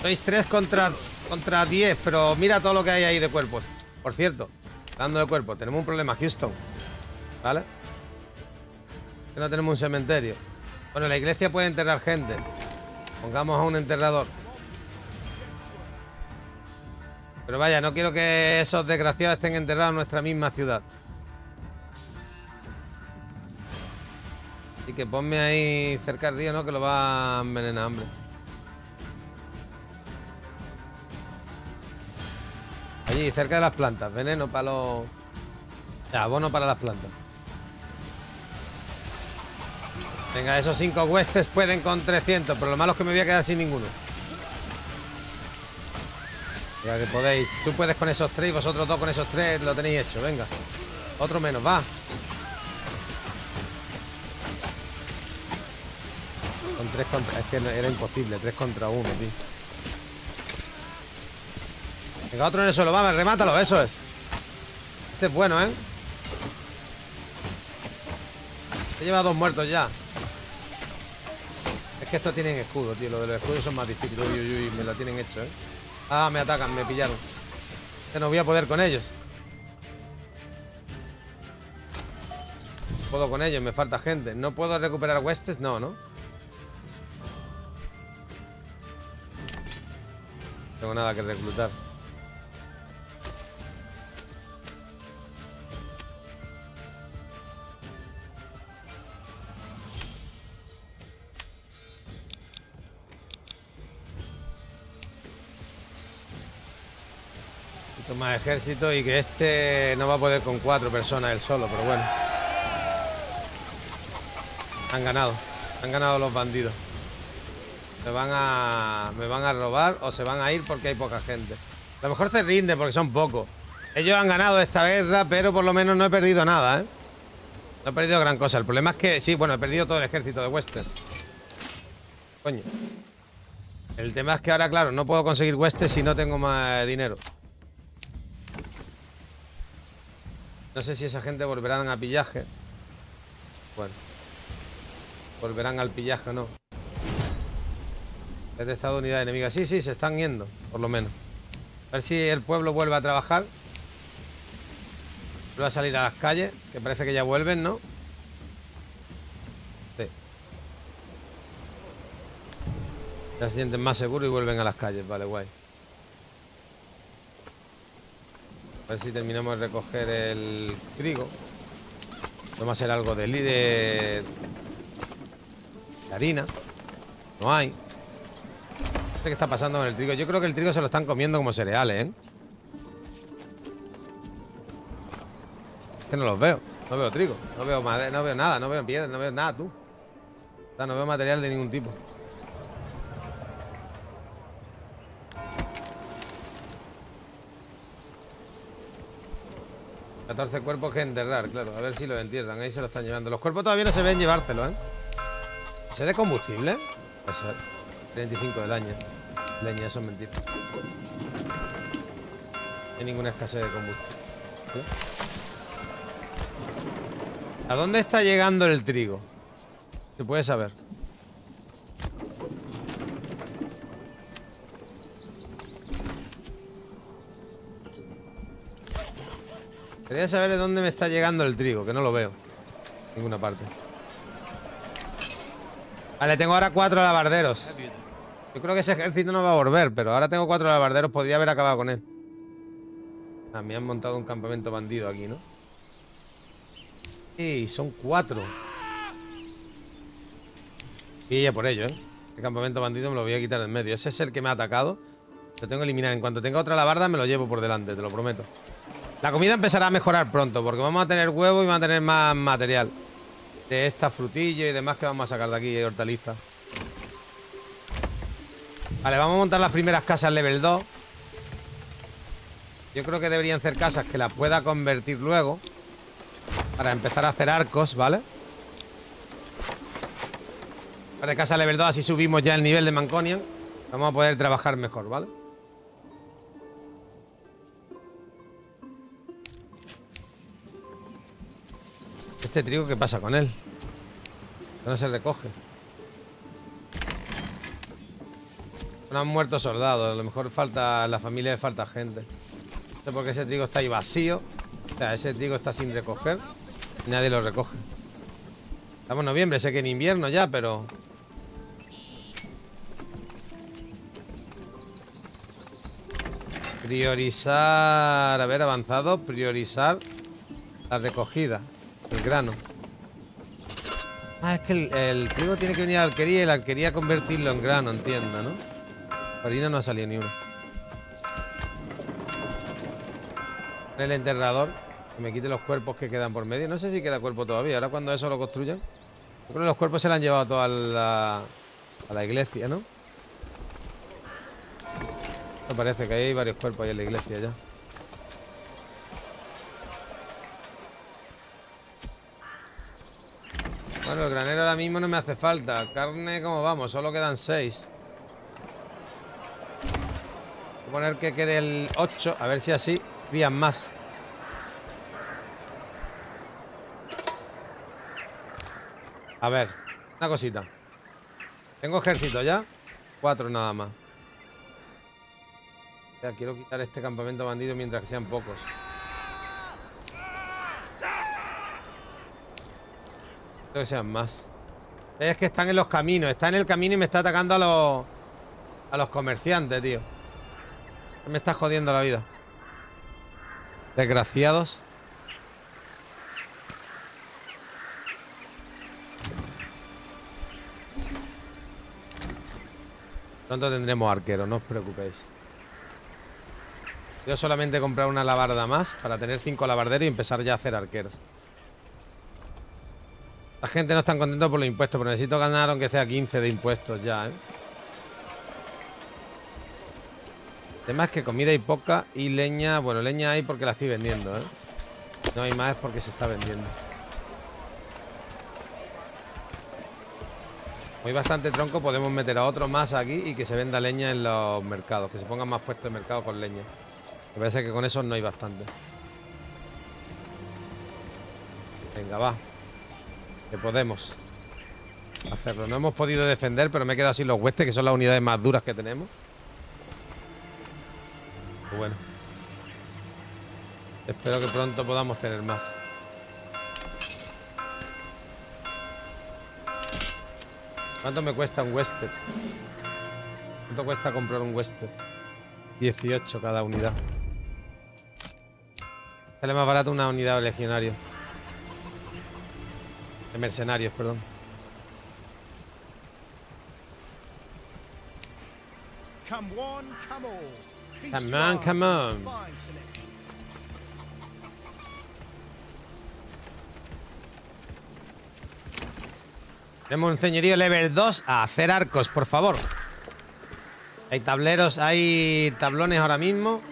Sois tres contra, contra diez, pero mira todo lo que hay ahí de cuerpos. Por cierto, hablando de cuerpos, tenemos un problema, Houston. ¿Vale? Que no tenemos un cementerio. Bueno, la iglesia puede enterrar gente. Pongamos a un enterrador. Pero vaya, no quiero que esos desgraciados estén enterrados en nuestra misma ciudad. Así que ponme ahí cerca al río, ¿no? Que lo va a envenenar, hombre. Allí, cerca de las plantas. Veneno para los... Ya, abono para las plantas. Venga, esos cinco huestes pueden con trescientos, pero lo malo es que me voy a quedar sin ninguno. Ya que podéis. Tú puedes con esos tres y vosotros dos con esos tres lo tenéis hecho. Venga. Otro menos, va. Con tres contra... Es que era imposible. Tres contra uno, tío. Venga, otro en el suelo. Va, remátalo. Eso es. Este es bueno, ¿eh? Se lleva dos muertos ya. Es que estos tienen escudo, tío. Lo de los escudos son más difíciles. Uy, uy, uy. Me lo tienen hecho, ¿eh? Ah, me atacan, me pillaron. Ya no voy a poder con ellos. No puedo con ellos, me falta gente. ¿No puedo recuperar huestes? No, ¿no? No tengo nada que reclutar. Más ejército y que este no va a poder con cuatro personas él solo, pero bueno. Han ganado, han ganado los bandidos. Me van a, me van a robar o se van a ir porque hay poca gente. A lo mejor se rinden porque son pocos. Ellos han ganado esta guerra, pero por lo menos no he perdido nada, ¿eh? No he perdido gran cosa. El problema es que, sí, bueno, he perdido todo el ejército de huestes. Coño. El tema es que ahora, claro, no puedo conseguir huestes si no tengo más dinero. No sé si esa gente volverán a pillaje. Bueno. Volverán al pillaje o no. He detectado unidad enemiga. Sí, sí, se están yendo, por lo menos. A ver si el pueblo vuelve a trabajar. Vuelve a salir a las calles, que parece que ya vuelven, ¿no? Sí. Ya se sienten más seguros y vuelven a las calles. Vale, guay. A ver si terminamos de recoger el trigo. Vamos a hacer algo de líder de harina. No hay. No sé qué está pasando con el trigo. Yo creo que el trigo se lo están comiendo como cereales, ¿eh? Es que no los veo. No veo trigo. No veo madera. No veo nada. No veo piedra. No veo nada, tú. O sea, no veo material de ningún tipo. catorce cuerpos que enterrar, claro. A ver si los entierran. Ahí se lo están llevando. Los cuerpos todavía no se ven llevártelo, ¿eh? ¿Se de combustible? Puede ser. treinta y cinco de leña. Leña, eso es mentira. No hay ninguna escasez de combustible. ¿Eh? ¿A dónde está llegando el trigo? Se puede saber. Quería saber de dónde me está llegando el trigo, que no lo veo. Ninguna parte. Vale, tengo ahora cuatro alabarderos. Yo creo que ese ejército no va a volver, pero ahora tengo cuatro alabarderos. Podría haber acabado con él. Ah, me han montado un campamento bandido aquí, ¿no? ¡Ey! Son cuatro. Y ya por ello, ¿eh? El campamento bandido me lo voy a quitar de en medio. Ese es el que me ha atacado. Lo tengo que eliminar. En cuanto tenga otra alabarda me lo llevo por delante, te lo prometo. La comida empezará a mejorar pronto, porque vamos a tener huevos y vamos a tener más material. De estas frutillas y demás que vamos a sacar de aquí, hortalizas. Vale, vamos a montar las primeras casas level dos. Yo creo que deberían ser casas que las pueda convertir luego. Para empezar a hacer arcos, ¿vale? Para casa level dos, así subimos ya el nivel de Manconian. Vamos a poder trabajar mejor, ¿vale? Este trigo, ¿qué pasa con él? No se recoge. No han muerto soldados. A lo mejor falta la familia, le falta gente. No sé por qué ese trigo está ahí vacío. O sea, ese trigo está sin recoger y nadie lo recoge. Estamos en noviembre, sé que en invierno ya, pero... Priorizar... A ver, avanzado. Priorizar la recogida. El grano. Ah, es que el, el trigo tiene que venir a la alquería y la alquería convertirlo en grano, entiendo, ¿no? Harina no ha salido ni uno. El enterrador. Que me quite los cuerpos que quedan por medio. No sé si queda cuerpo todavía. Ahora cuando eso lo construyan. Yo creo que los cuerpos se lo han llevado toda la, a la iglesia, ¿no? Me parece que ahí hay varios cuerpos ahí en la iglesia ya. Bueno, el granero ahora mismo no me hace falta. Carne, ¿cómo vamos? Solo quedan seis. Voy a poner que quede el ocho. A ver si así crían más. A ver, una cosita. Tengo ejército ya. Cuatro nada más. O sea, quiero quitar este campamento bandido mientras que sean pocos. Que sean más. Es que están en los caminos. Está en el camino y me está atacando a los a los comerciantes, tío. Me está jodiendo la vida. Desgraciados. Pronto tendremos arquero, no os preocupéis. Yo solamente comprar una alabarda más para tener cinco alabarderos y empezar ya a hacer arqueros. La gente no está contenta por los impuestos, pero necesito ganar aunque sea quince de impuestos ya, ¿eh? El tema es que comida hay poca y leña... Bueno, leña hay porque la estoy vendiendo, ¿eh? No hay más porque se está vendiendo. Como hay bastante tronco, podemos meter a otro más aquí y que se venda leña en los mercados. Que se pongan más puestos de mercado con leña. Me parece que con eso no hay bastante. Venga, va. Que podemos hacerlo. No hemos podido defender, pero me he quedado sin los huestes, que son las unidades más duras que tenemos. Pues bueno. Espero que pronto podamos tener más. ¿Cuánto me cuesta un hueste? ¿Cuánto cuesta comprar un hueste? dieciocho cada unidad. Sale más barato una unidad de legionario. De mercenarios, perdón. Come on, come on. Come on, come on. De montañería level dos a hacer arcos, por favor. Hay tableros, hay tablones ahora mismo.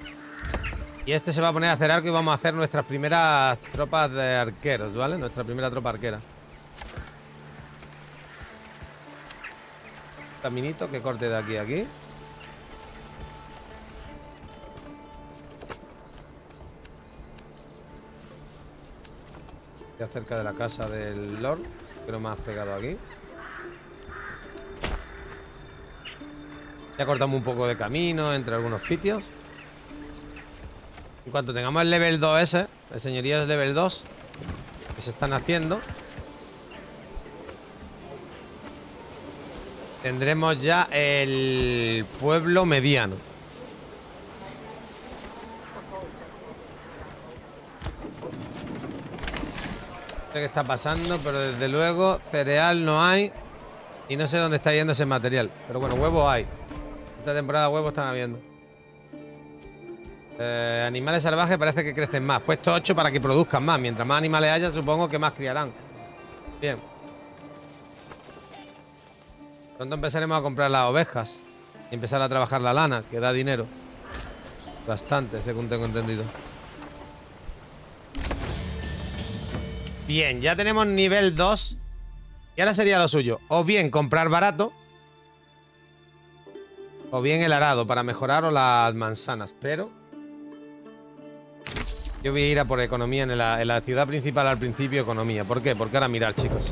Y este se va a poner a hacer arco y vamos a hacer nuestras primeras tropas de arqueros, ¿vale? Nuestra primera tropa arquera. Caminito que corte de aquí a aquí. Ya cerca de la casa del Lord, pero más pegado aquí. Ya cortamos un poco de camino entre algunos sitios. En cuanto tengamos el level dos ese, el señorío es level dos, que se están haciendo, tendremos ya el pueblo mediano. No sé qué está pasando, pero desde luego cereal no hay. Y no sé dónde está yendo ese material. Pero bueno, huevos hay. Esta temporada huevos están habiendo. Eh, animales salvajes parece que crecen más. Puesto ocho para que produzcan más. Mientras más animales haya, supongo que más criarán. Bien. Pronto empezaremos a comprar las ovejas y empezar a trabajar la lana, que da dinero. Bastante, según tengo entendido. Bien, ya tenemos nivel dos. Y ahora sería lo suyo. O bien comprar barato. O bien el arado para mejorar o las manzanas. Pero yo voy a ir a por economía en la, en la ciudad principal al principio. Economía. ¿Por qué? Porque ahora mirad, chicos.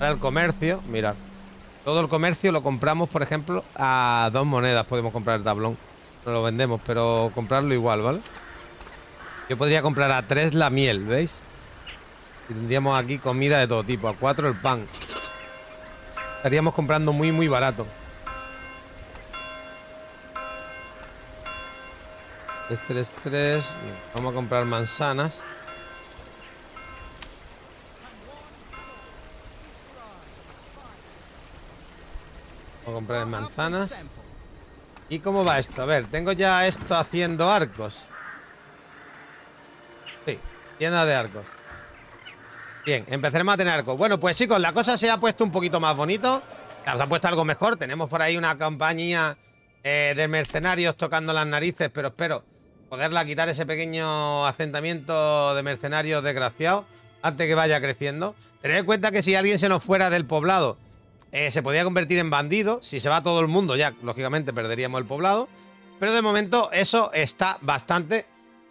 Ahora el comercio. Mirad. Todo el comercio lo compramos, por ejemplo, a dos monedas. Podemos comprar el tablón. No lo vendemos, pero comprarlo igual, ¿vale? Yo podría comprar a tres la miel, ¿veis? Y tendríamos aquí comida de todo tipo. A cuatro el pan. Estaríamos comprando muy muy barato. tres, tres, tres. Vamos a comprar manzanas. Vamos a comprar manzanas. ¿Y cómo va esto? A ver, tengo ya esto haciendo arcos. Sí, tienda de arcos. Bien, empezaremos a tener arco. Bueno, pues chicos, la cosa se ha puesto un poquito más bonito. Se ha puesto algo mejor. Tenemos por ahí una compañía eh, de mercenarios tocando las narices, pero espero poderla quitar ese pequeño asentamiento de mercenarios desgraciados antes que vaya creciendo. Tened en cuenta que si alguien se nos fuera del poblado, eh, se podía convertir en bandido. Si se va todo el mundo ya, lógicamente, perderíamos el poblado. Pero de momento eso está bastante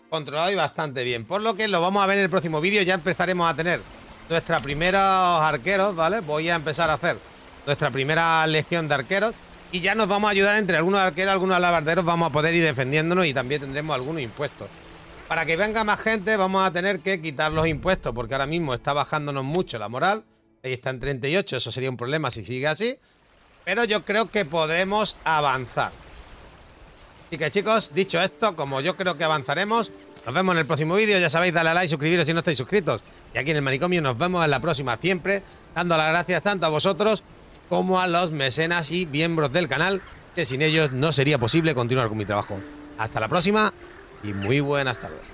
controlado y bastante bien. Por lo que lo vamos a ver en el próximo vídeo. Ya empezaremos a tener nuestra primera arqueros, ¿vale? Voy a empezar a hacer nuestra primera legión de arqueros. Y ya nos vamos a ayudar entre algunos arqueros, algunos alabarderos. Vamos a poder ir defendiéndonos y también tendremos algunos impuestos. Para que venga más gente vamos a tener que quitar los impuestos, porque ahora mismo está bajándonos mucho la moral. Ahí está en treinta y ocho, eso sería un problema si sigue así. Pero yo creo que podemos avanzar. Así que chicos, dicho esto, como yo creo que avanzaremos, nos vemos en el próximo vídeo. Ya sabéis, dale a like, suscribiros si no estáis suscritos. Y aquí en el manicomio nos vemos en la próxima, siempre dando las gracias tanto a vosotros como a los mecenas y miembros del canal, que sin ellos no sería posible continuar con mi trabajo. Hasta la próxima y muy buenas tardes.